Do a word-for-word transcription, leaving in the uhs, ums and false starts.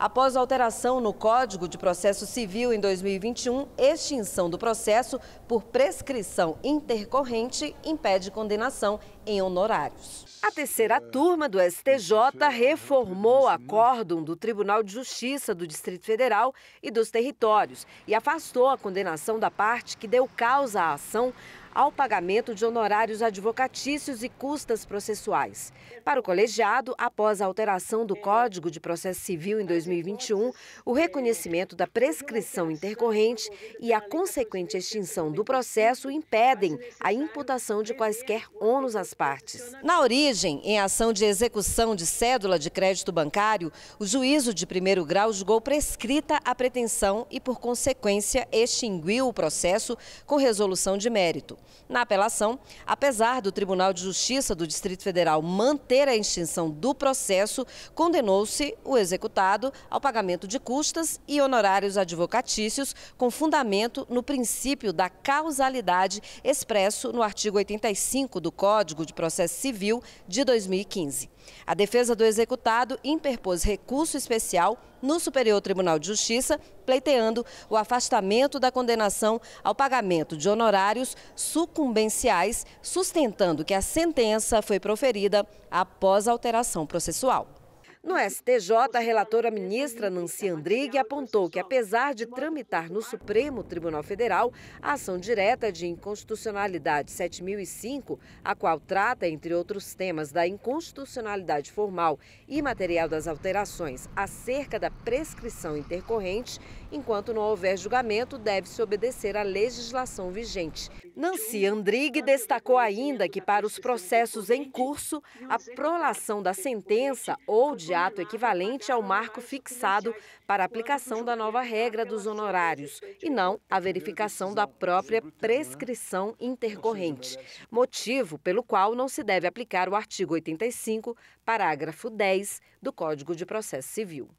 Após a alteração no Código de Processo Civil em dois mil e vinte e um, extinção do processo por prescrição intercorrente impede condenação em honorários. A terceira turma do S T J reformou o acórdão do Tribunal de Justiça do Distrito Federal e dos Territórios e afastou a condenação da parte que deu causa à ação ao pagamento de honorários advocatícios e custas processuais. Para o colegiado, após a alteração do Código de Processo Civil em dois mil e vinte e um, o reconhecimento da prescrição intercorrente e a consequente extinção do processo impedem a imputação de quaisquer ônus às partes. Na origem, em ação de execução de cédula de crédito bancário, o juízo de primeiro grau julgou prescrita a pretensão e, por consequência, extinguiu o processo com resolução de mérito. Na apelação, apesar do Tribunal de Justiça do Distrito Federal manter a extinção do processo, condenou-se o executado ao pagamento de custas e honorários advocatícios com fundamento no princípio da causalidade expresso no artigo oitenta e cinco do Código de Processo Civil de dois mil e quinze. A defesa do executado interpôs recurso especial no Superior Tribunal de Justiça, pleiteando o afastamento da condenação ao pagamento de honorários sucumbenciais, sustentando que a sentença foi proferida após a alteração processual. No S T J, a relatora ministra Nancy Andrighi apontou que, apesar de tramitar no Supremo Tribunal Federal a ação direta de inconstitucionalidade sete mil e cinco, a qual trata, entre outros temas, da inconstitucionalidade formal e material das alterações acerca da prescrição intercorrente, enquanto não houver julgamento, deve-se obedecer à legislação vigente. Nancy Andrighi destacou ainda que, para os processos em curso, a prolação da sentença ou de ato equivalente ao marco fixado para a aplicação da nova regra dos honorários e não a verificação da própria prescrição intercorrente, motivo pelo qual não se deve aplicar o artigo oitenta e cinco, parágrafo dez do Código de Processo Civil.